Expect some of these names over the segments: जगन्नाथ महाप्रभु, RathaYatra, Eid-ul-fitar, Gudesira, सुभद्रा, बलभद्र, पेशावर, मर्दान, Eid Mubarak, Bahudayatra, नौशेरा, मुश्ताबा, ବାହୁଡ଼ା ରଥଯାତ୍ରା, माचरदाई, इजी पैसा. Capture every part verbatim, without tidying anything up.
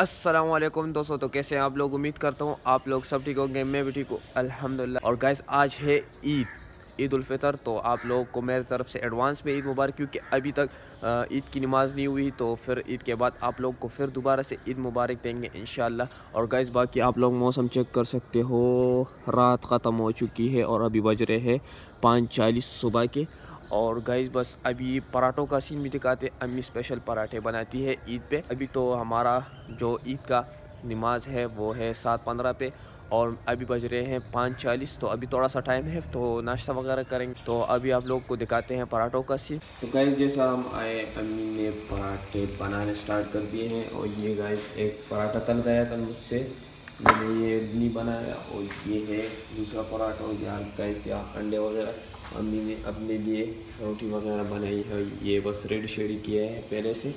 अस्सलाम वालेकुम दोस्तों, तो कैसे हैं आप लोग। उम्मीद करता हूँ आप लोग सब ठीक होंगे, मैं भी ठीक हूँ अल्हम्दुलिल्लाह। और गाइस आज है ईद, ईद उल फितर। तो आप लोगों को मेरे तरफ से एडवांस में ईद मुबारक, क्योंकि अभी तक ईद की नमाज़ नहीं हुई। तो फिर ईद के बाद आप लोग को फिर दोबारा से ईद मुबारक देंगे इंशाल्लाह। और गाइस बाकी आप लोग मौसम चेक कर सकते हो, रात ख़त्म हो चुकी है और अभी बज रहे हैं पाँच चालीस सुबह के। और गाइस बस अभी पराठों का सीन भी दिखाते, अम्मी स्पेशल पराठे बनाती है ईद पे। अभी तो हमारा जो ईद का नमाज है वो है सात पंद्रह पे और अभी बज रहे हैं पाँच चालीस। तो अभी थोड़ा सा टाइम है, तो नाश्ता वगैरह करेंगे। तो अभी आप लोग को दिखाते हैं पराठों का सीन। तो गाइस जैसा हम आए, अम्मी ने पराठे बनाने स्टार्ट कर दिए हैं। और ये गाइस एक पराठा तल गया था मुझसे, मैंने ये नहीं बनाया। और ये है दूसरा पराठा। और यहाँ गाइस यहाँ अंडे वगैरह अम्मी ने अपने लिए रोटी वगैरह बनाई है, ये बस रेडी शेडी किया है पहले से।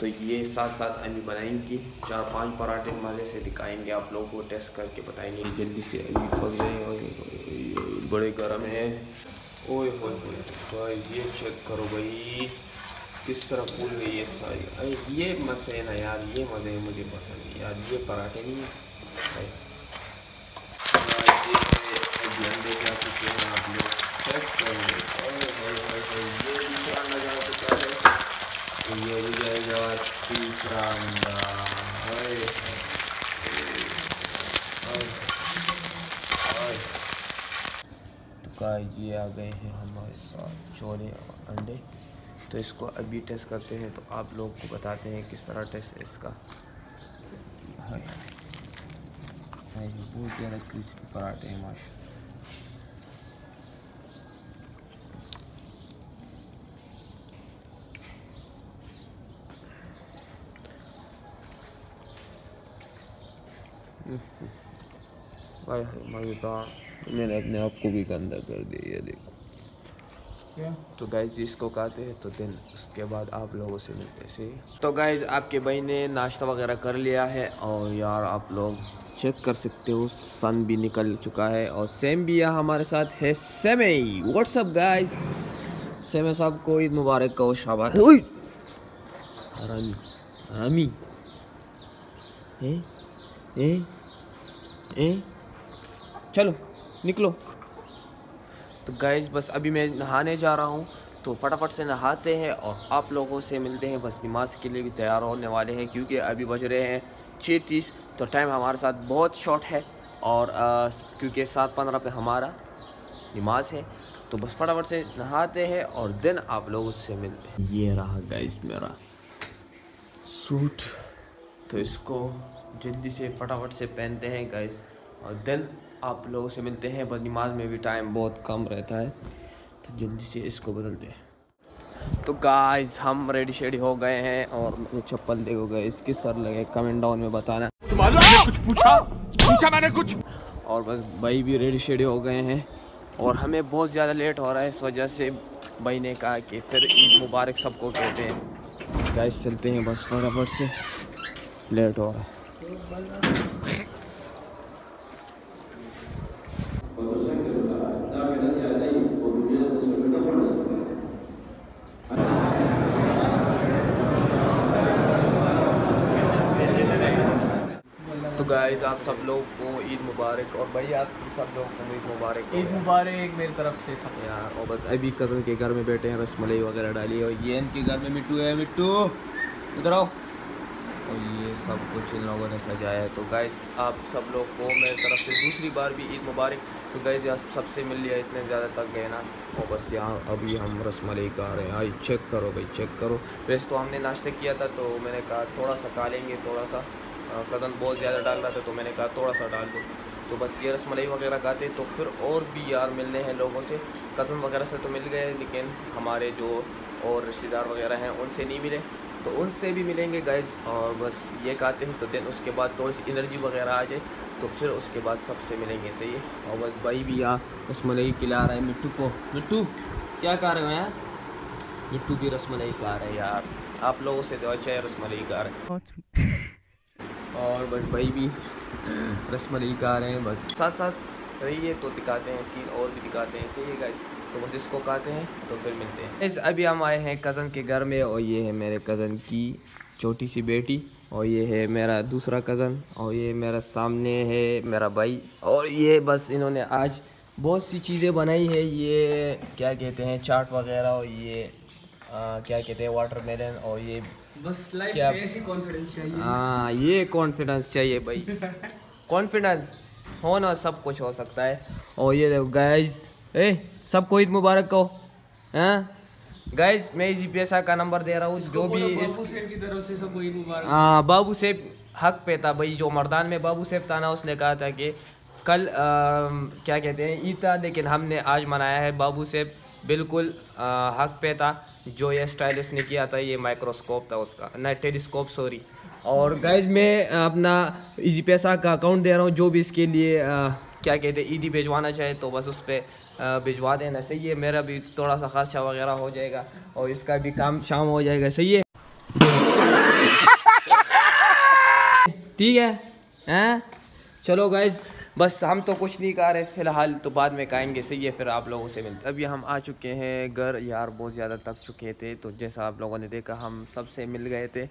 तो ये साथ साथ अम्मी बनाएंगी। चार पांच पराठे मज़े से दिखाएंगे आप लोगों को, टेस्ट करके बताएंगे। जल्दी से अम्मी पक गए, बड़े गर्म है। ओए होए होए भाई, ये चेक करो भाई किस तरह फूल गई ये सारी। अरे ये मज़े है ना यार, ये मज़े मुझे पसंद है यार। ये पराठे नहीं है चेक करेंगे। ये भी जाएगा तीसरा अंडा। तो गाइस ये आ गए हैं हमारे साथ छोले और अंडे। तो इसको अभी टेस्ट करते हैं, तो आप लोग को बताते हैं किस तरह टेस्ट इसका। बहुत ज़्यादा क्रिस्पी पराठे हैं माशाल्लाह। भाई मज़ेदार, मैंने अपने आप को भी गंदा कर दिया ये देखो क्या। तो गाइज इसको खाते हैं, तो दिन उसके बाद आप लोगों से मिलते से। तो गाइज आपके भाई ने नाश्ता वगैरह कर लिया है। और यार आप लोग चेक कर सकते हो, सन भी निकल चुका है। और सेम भी यहाँ हमारे साथ है सेमे। व्हाट्सअप गाइज, सेमे साहब को ईद मुबारक कहो, शाबाश। हरामी हरामी ए? ए? ए? चलो निकलो। तो गाइज बस अभी मैं नहाने जा रहा हूँ, तो फटाफट से नहाते हैं और आप लोगों से मिलते हैं। बस नमाज के लिए भी तैयार होने वाले हैं, क्योंकि अभी बज रहे हैं छः तीस। तो टाइम हमारे साथ बहुत शॉर्ट है और आ, क्योंकि सात पंद्रह पे हमारा नमाज है। तो बस फटाफट से नहाते हैं और दिन आप लोगों से मिलते हैं। ये रहा गाइज मेरा सूट, तो इसको जल्दी से फटाफट से पहनते हैं गाइज और देन आप लोगों से मिलते हैं। बस नमाज में भी टाइम बहुत कम रहता है, तो जल्दी से इसको बदलते हैं। तो गाइज हम रेडी शेडी हो गए हैं। और मेरे चप्पल देखो गाइज किस सर लगे, कमेंट डाउन में बताना। मैंने कुछ पूछा पूछा मैंने कुछ। और बस भाई भी रेडी शेडी हो गए हैं और हमें बहुत ज़्यादा लेट हो रहा है, इस वजह से भाई ने कहा कि फिर ईद मुबारक सबको कहते हैं। गाइज चलते हैं बस फटाफट से, लेट हो रहा है। तो गाइस आप सब लोग को ईद मुबारक। और भाई आप सब लोग को ईद मुबारक, ईद मुबारक मेरी तरफ से सब यार। और बस अभी कज़न के घर में बैठे हैं, रसमलाई वगैरह डाली। और ये इनके घर में मिट्टू है, मिट्टू उधर आओ। और ये सब कुछ इन लोगों ने सजाया है। तो गाइस आप सब लोग को मेरी तरफ से दूसरी बार भी ईद मुबारक। तो गाइस आप सबसे मिल लिया, इतने ज़्यादा तक गए ना। और बस यहाँ अभी हम रसमलाई खा रहे हैं। आई चेक करो भाई, चेक करो। वैसे तो हमने नाश्ता किया था, तो मैंने कहा थोड़ा सा खा लेंगे। थोड़ा सा कज़न बहुत ज़्यादा डाल रहा था, तो मैंने कहा थोड़ा सा डाल दो। तो बस ये रसमलाई वगैरह खाते हैं। तो फिर और भी यार मिलने हैं लोगों से, कज़न वगैरह से तो मिल गए, लेकिन हमारे जो और रिश्तेदार वगैरह हैं उनसे नहीं मिले, तो उनसे भी मिलेंगे गाइज। और बस ये खाते हैं, तो दिन उसके बाद थोड़ी सी एनर्जी वगैरह आ जाए, तो फिर उसके बाद सबसे मिलेंगे। सही है। और बस भाई भी यहाँ रसमलाई खिला रहा है मिट्टू को। मिट्टू क्या खा रहे हो यार? मिट्टू भी रसमलाई खा रहे हैं यार। आप लोगों से तो अच्छा है रसमलाई खा रहे हैं। और बस भाई भी रसमलाई खा रहे हैं। बस साथ साथ रहिए, तो दिखाते हैं सीन और भी दिखाते हैं। सही है गाइज, तो बस इसको खाते हैं, तो फिर मिलते हैं। इस अभी हम आए हैं कज़न के घर में। और ये है मेरे कज़न की छोटी सी बेटी। और ये है मेरा दूसरा कज़न, और ये मेरा सामने है मेरा भाई। और ये बस इन्होंने आज बहुत सी चीज़ें बनाई है, ये क्या कहते हैं चाट वगैरह, और ये आ, क्या कहते हैं वाटरमेलन, और ये बस लाइफ में ऐसी कॉन्फिडेंस चाहिए। हाँ ये कॉन्फिडेंस चाहिए भाई, कॉन्फिडेंस होना सब कुछ हो सकता है। और ये गाइस ए सबको ईद मुबारक कहो। हाँ गाइस मैं जी पी एस का नंबर दे रहा हूँ, जो भी बाबू सेफ की तरफ से सबको ईद मुबारक। हाँ बाबू सेफ हक पे था भाई, जो मर्दान में बाबू सेफ था ना, उसने कहा था कि कल आ, क्या कहते हैं ईद था, लेकिन हमने आज मनाया है। बाबू सेफ बिल्कुल आ, हक पे था, जो ये स्टाइल उसने किया था, ये माइक्रोस्कोप था उसका ना, टेलीस्कोप सॉरी। और गाइस मैं अपना इजी पैसा का अकाउंट दे रहा हूँ, जो भी इसके लिए आ, क्या कहते हैं ईदी भिजवाना चाहे तो बस उस पर भिजवा देना। सही है, मेरा भी थोड़ा सा खर्चा वगैरह हो जाएगा और इसका भी काम शाम हो जाएगा। सही है ठीक है हैं। चलो गाइस बस हम तो कुछ नहीं खा रहे फ़िलहाल, तो बाद में खाएंगे। सही है, फिर आप लोगों से मिलते। अभी हम आ चुके हैं घर यार, बहुत ज़्यादा थक चुके थे, तो जैसा आप लोगों ने देखा हम सबसे मिल गए थे।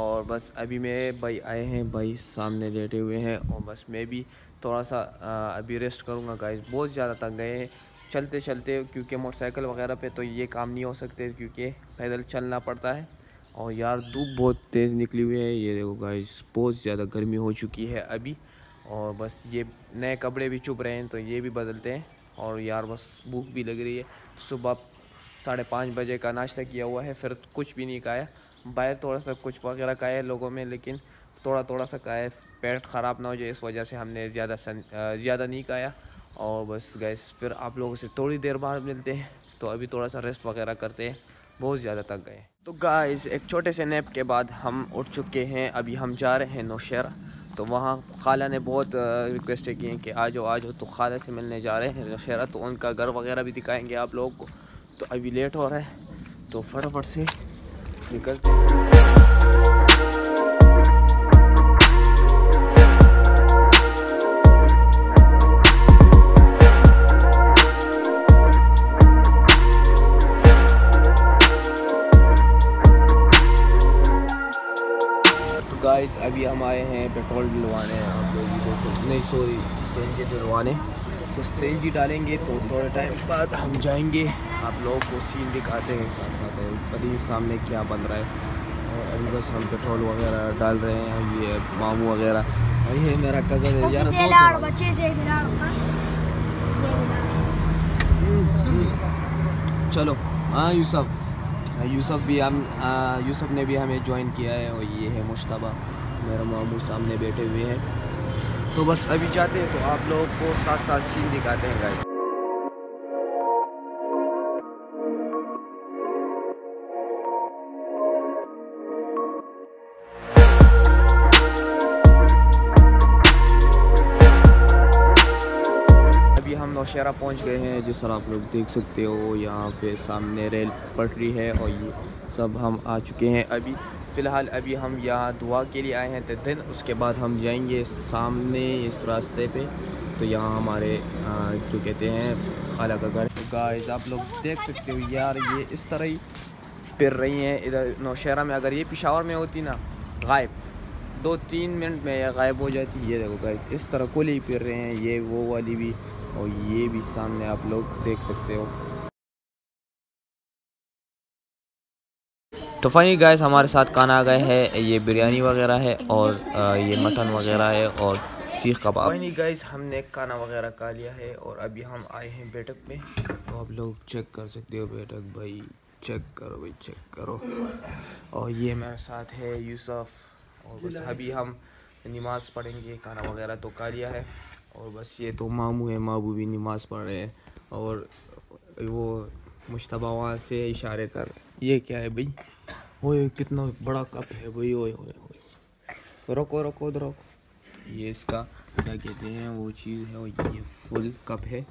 और बस अभी मेरे भाई आए हैं, भाई सामने लेटे हुए हैं, और बस मैं भी थोड़ा सा आ, अभी रेस्ट करूँगा गाइस। बहुत ज़्यादा थक गए हैं चलते चलते, क्योंकि मोटरसाइकिल वगैरह पे तो ये काम नहीं हो सकते, क्योंकि पैदल चलना पड़ता है। और यार धूप बहुत तेज़ निकली हुई है, ये देखो गाइस बहुत ज़्यादा गर्मी हो चुकी है अभी। और बस ये नए कपड़े भी चुप रहे हैं, तो ये भी बदलते हैं। और यार बस भूख भी लग रही है, सुबह साढ़े पाँच बजे का नाश्ता किया हुआ है, फिर कुछ भी नहीं खाया। बाहर थोड़ा सा कुछ वगैरह खाया है लोगों में, लेकिन थोड़ा थोड़ा सा खाया, पेट ख़राब ना हो जाए, इस वजह से हमने ज़्यादा ज़्यादा नहीं खाया। और बस गैस फिर आप लोगों से थोड़ी देर बाद मिलते हैं, तो अभी थोड़ा सा रेस्ट वगैरह करते हैं, बहुत ज़्यादा थक गए। तो गाइस एक छोटे से नैप के बाद हम उठ चुके हैं, अभी हम जा रहे हैं नौशेरा। तो वहाँ खाला ने बहुत रिक्वेस्टें की हैं कि आ जाओ आ जाओ, तो खाला से मिलने जा रहे हैं नौशेरा, तो उनका घर वगैरह भी दिखाएंगे आप लोगों को। तो अभी लेट हो रहा है, तो फटाफट से निकलते। गाइस अभी हम आए हैं पेट्रोल डलवाने, आप लोग तो नहीं सॉरी सी एन जी डलवाने, तो सी एन जी डालेंगे, तो थोड़े टाइम बाद हम जाएंगे। आप लोगों को सीन दिखाते हैं साथ साथ, परी सामने क्या बन रहा है। और अभी बस हम पेट्रोल वगैरह डाल रहे हैं, ये मामू वगैरह, और ये मेरा कज़न है यार। चलो हाँ यूसुफ, यूसुफ भी हम यूसुफ ने भी हमें ज्वाइन किया है। और ये है मुश्ताबा मेरा मामू, सामने बैठे हुए हैं। तो बस अभी जाते हैं, तो आप लोगों को साथ साथ सीन दिखाते हैं गाइस। नौशेरा पहुंच गए हैं, जिस तरह आप लोग देख सकते हो, यहाँ पे सामने रेल पटरी है। और ये सब हम आ चुके हैं अभी फ़िलहाल, अभी हम यहाँ दुआ के लिए आए हैं, तो दिन उसके बाद हम जाएंगे सामने इस रास्ते पे, तो यहाँ हमारे जो कहते हैं खाला का घर। गाइस आप लोग देख सकते हो यार, ये इस तरह ही फिर रही हैं इधर नौशेरा में। अगर ये पेशावर में होती ना, गायब दो तीन मिनट में यह गायब हो जाती। ये देखो गाइस इस तरह को ले फिर रहे हैं, ये वो वाली भी, और ये भी सामने आप लोग देख सकते हो। तो फाइनली गाइस हमारे साथ खाना आ गए है, ये बिरयानी वगैरह है, और ये मटन वगैरह है, और सीख कबाब। फाइनली गाइस हमने खाना वगैरह खा लिया है, और अभी हम आए हैं बैठक में। तो आप लोग चेक कर सकते हो बैठक, भाई चेक करो भाई चेक करो। और ये मेरे साथ है यूसुफ, और बस अभी हम नमाज पढ़ेंगे। खाना वगैरह तो खा लिया है, और बस ये तो मामू है, मामू भी नमाज़ पढ़ रहे हैं, और वो मुश्तबा वहाँ से इशारे कर रहे। ये क्या है भाई, ओए कितना बड़ा कप है भाई, ओए ओए ओए रोको रोको उधर रोको, ये इसका क्या कहते हैं वो चीज़ है, और ये फुल कप है।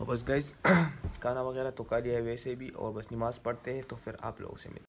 और बस गाइस खाना वगैरह तो खा लिया है वैसे भी, और बस नमाज़ पढ़ते हैं, तो फिर आप लोगों से मिलते हैं।